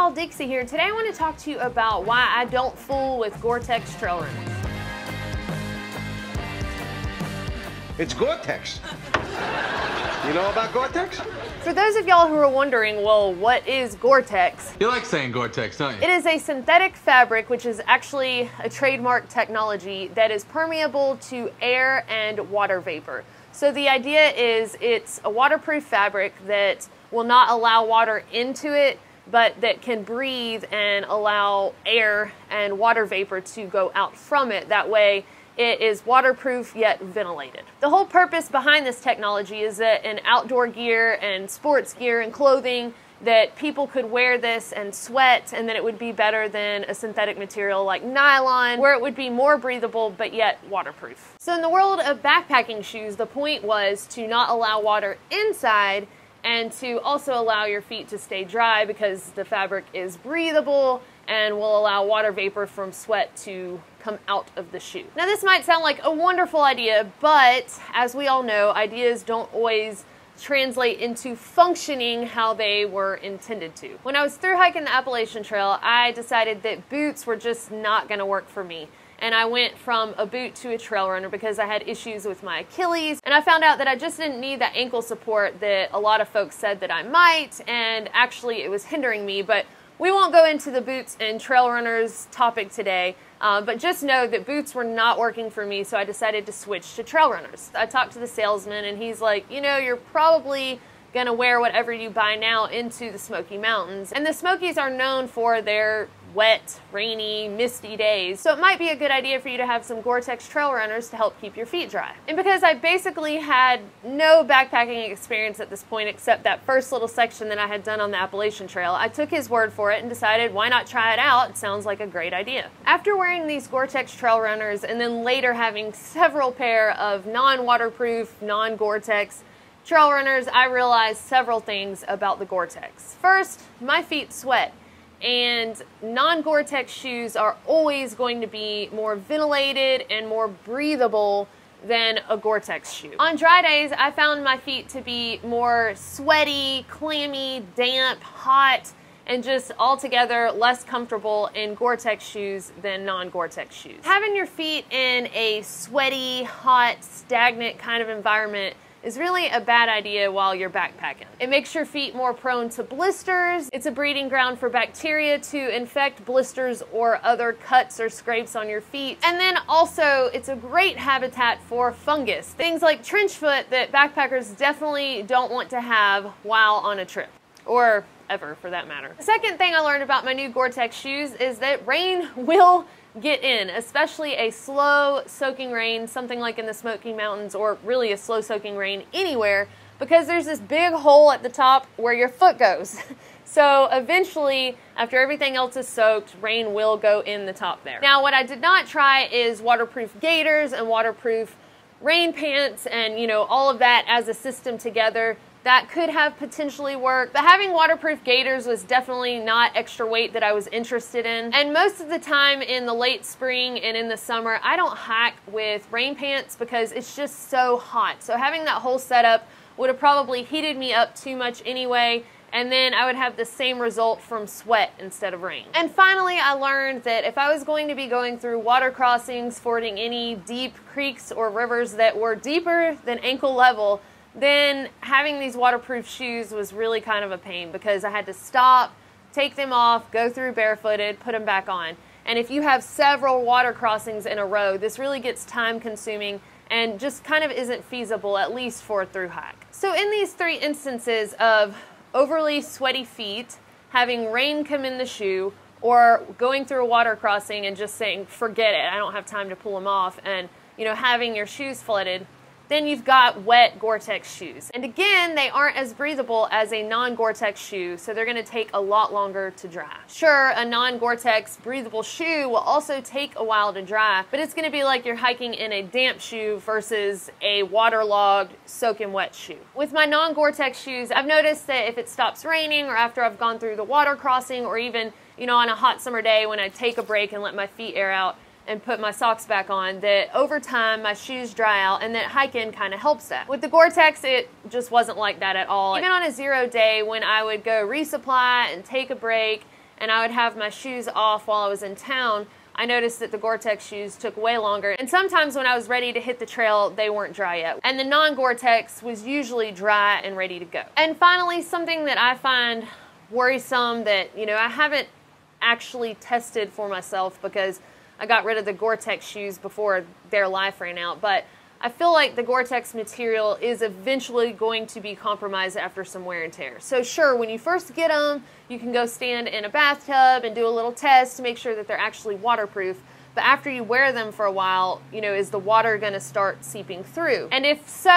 y'all, Dixie here. Today I want to talk to you about why I don't fool with Gore-Tex trail runners. It's Gore-Tex. You know about Gore-Tex? For those of y'all who are wondering, well, what is Gore-Tex? You like saying Gore-Tex, don't you? It is a synthetic fabric, which is actually a trademark technology that is permeable to air and water vapor. So the idea is it's a waterproof fabric that will not allow water into it, but that can breathe and allow air and water vapor to go out from it. That way, it is waterproof yet ventilated. The whole purpose behind this technology is that in outdoor gear and sports gear and clothing, that people could wear this and sweat, and that it would be better than a synthetic material like nylon, where it would be more breathable but yet waterproof. So in the world of backpacking shoes, the point was to not allow water inside and to also allow your feet to stay dry because the fabric is breathable and will allow water vapor from sweat to come out of the shoe. Now this might sound like a wonderful idea, but as we all know, ideas don't always translate into functioning how they were intended to. When I was through hiking the Appalachian Trail, I decided that boots were just not gonna work for me. And I went from a boot to a trail runner because I had issues with my Achilles, and I found out that I just didn't need that ankle support that a lot of folks said that I might, and actually it was hindering me. But we won't go into the boots and trail runners topic today, but just know that boots were not working for me, so I decided to switch to trail runners. I talked to the salesman and he's like, you know, you're probably gonna wear whatever you buy now into the Smoky Mountains. And the Smokies are known for their wet, rainy, misty days. So it might be a good idea for you to have some Gore-Tex trail runners to help keep your feet dry. And because I basically had no backpacking experience at this point except that first little section that I had done on the Appalachian Trail, I took his word for it and decided, why not try it out? It sounds like a great idea. After wearing these Gore-Tex trail runners and then later having several pair of non-waterproof, non-Gore-Tex trail runners, I realized several things about the Gore-Tex. First, my feet sweat, and non-Gore-Tex shoes are always going to be more ventilated and more breathable than a Gore-Tex shoe. On dry days, I found my feet to be more sweaty, clammy, damp, hot, and just altogether less comfortable in Gore-Tex shoes than non-Gore-Tex shoes. Having your feet in a sweaty, hot, stagnant kind of environment is really a bad idea while you're backpacking. It makes your feet more prone to blisters. It's a breeding ground for bacteria to infect blisters or other cuts or scrapes on your feet. And then also, it's a great habitat for fungus. Things like trench foot that backpackers definitely don't want to have while on a trip, or ever for that matter. The second thing I learned about my new Gore-Tex shoes is that rain will get in, especially a slow soaking rain, something like in the Smoky Mountains, or really a slow soaking rain anywhere, because there's this big hole at the top where your foot goes. So eventually, after everything else is soaked, rain will go in the top there. Now, what I did not try is waterproof gaiters and waterproof rain pants and, you know, all of that as a system together. That could have potentially worked, but having waterproof gaiters was definitely not extra weight that I was interested in. And most of the time in the late spring and in the summer, I don't hike with rain pants because it's just so hot. So having that whole setup would have probably heated me up too much anyway, and then I would have the same result from sweat instead of rain. And finally, I learned that if I was going to be going through water crossings, fording any deep creeks or rivers that were deeper than ankle level, then having these waterproof shoes was really kind of a pain because I had to stop, take them off, go through barefooted, put them back on. And if you have several water crossings in a row, this really gets time consuming and just kind of isn't feasible, at least for a through hike. So in these three instances of overly sweaty feet, having rain come in the shoe, or going through a water crossing and just saying, forget it, I don't have time to pull them off, and, you know, having your shoes flooded, then you've got wet Gore-Tex shoes. And again, they aren't as breathable as a non-Gore-Tex shoe, so they're gonna take a lot longer to dry. Sure, a non-Gore-Tex breathable shoe will also take a while to dry, but it's gonna be like you're hiking in a damp shoe versus a waterlogged, soaking wet shoe. With my non-Gore-Tex shoes, I've noticed that if it stops raining or after I've gone through the water crossing, or even, you know, on a hot summer day when I take a break and let my feet air out, and put my socks back on, that over time my shoes dry out, and that hiking kind of helps that. With the Gore-Tex, it just wasn't like that at all. Even on a 0 day when I would go resupply and take a break and I would have my shoes off while I was in town, I noticed that the Gore-Tex shoes took way longer, and sometimes when I was ready to hit the trail, they weren't dry yet. And the non-Gore-Tex was usually dry and ready to go. And finally, something that I find worrisome that, you know, I haven't actually tested for myself because I got rid of the Gore-Tex shoes before their life ran out, but I feel like the Gore-Tex material is eventually going to be compromised after some wear and tear. So sure, when you first get them, you can go stand in a bathtub and do a little test to make sure that they're actually waterproof. But after you wear them for a while, you know, is the water going to start seeping through? And if so,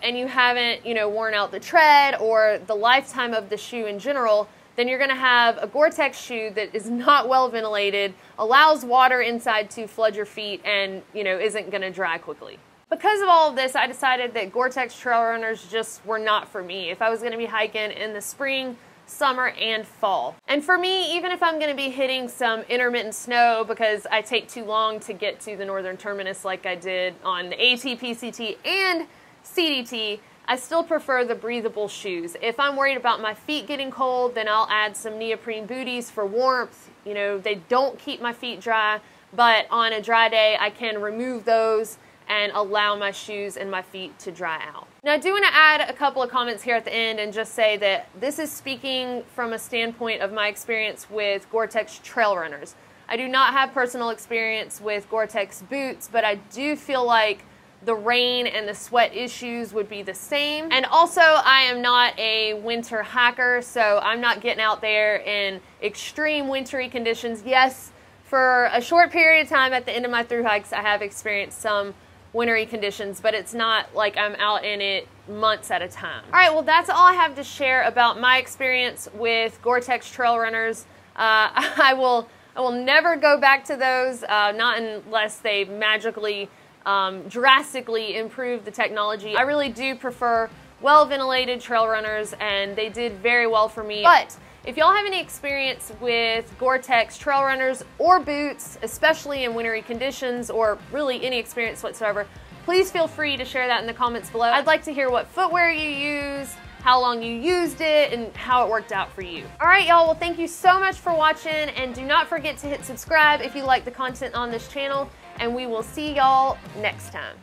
and you haven't, you know, worn out the tread or the lifetime of the shoe in general, then you're going to have a Gore-Tex shoe that is not well ventilated, allows water inside to flood your feet, and, you know, isn't going to dry quickly. Because of all of this, I decided that Gore-Tex trail runners just were not for me if I was going to be hiking in the spring, summer, and fall. And for me, even if I'm going to be hitting some intermittent snow because I take too long to get to the northern terminus like I did on the AT, PCT, and CDT, I still prefer the breathable shoes. If I'm worried about my feet getting cold, then I'll add some neoprene booties for warmth. You know, they don't keep my feet dry, but on a dry day, I can remove those and allow my shoes and my feet to dry out. Now I do want to add a couple of comments here at the end and just say that this is speaking from a standpoint of my experience with Gore-Tex trail runners. I do not have personal experience with Gore-Tex boots, but I do feel like the rain and the sweat issues would be the same. And also, I am not a winter hiker, so I'm not getting out there in extreme wintry conditions. Yes, for a short period of time at the end of my thru hikes, I have experienced some wintry conditions, but it's not like I'm out in it months at a time. All right, well, that's all I have to share about my experience with Gore-Tex trail runners. I will never go back to those, not unless they magically drastically improve the technology. I really do prefer well-ventilated trail runners, and they did very well for me. But if y'all have any experience with Gore-Tex trail runners or boots, especially in wintry conditions, or really any experience whatsoever, please feel free to share that in the comments below. I'd like to hear what footwear you use, how long you used it, and how it worked out for you. All right, y'all, well, thank you so much for watching, and do not forget to hit subscribe if you like the content on this channel, and we will see y'all next time.